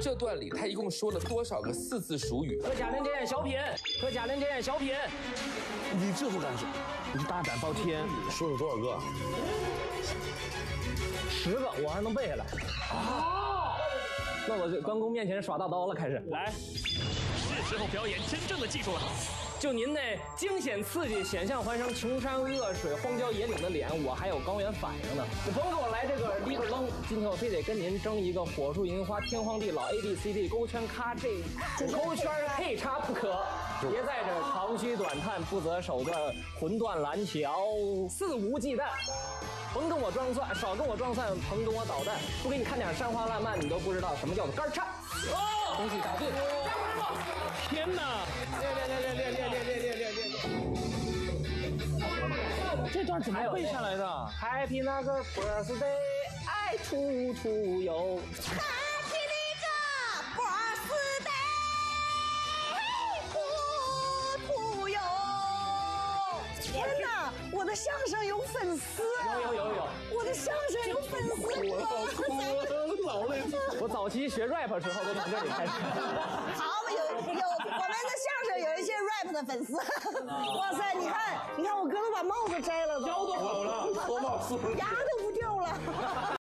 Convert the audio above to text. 这段里他一共说了多少个四字俗语？和贾玲点小品，和贾玲点小品，你这副感受，你大胆包天，说了多少个？10个，我还能背下来。啊！那我就关公面前耍大刀了，开始来。是时候表演真正的技术了。就您那惊险刺激、险象环生、穷山恶水、荒郊野岭的脸，我还有高原反应呢。你甭给我来这个立个扔，今天我非得跟您争一个火树银花天荒地老 A B C D 勾圈咔这勾圈配叉不可，别在这长吁短叹、不择手段、魂断蓝桥、肆无忌惮。甭跟我装蒜，少跟我装蒜，甭跟我捣蛋，不给你看点山花烂漫，你都不知道什么叫做肝颤。哦，恭喜答对。天哪！练！这段怎么背下来的 ？Happy 那个 birthday， 爱处处有。Happy 那个 birthday， 爱处处有。天哪！我的相声有粉丝。有。我的相声有粉丝。我老累。我早期学 rap 的时候都从这里开始。好。我们的相声有一些 rap 的粉丝，哇塞！你看，我哥都把帽子摘了，腰都好了，牙都不掉了。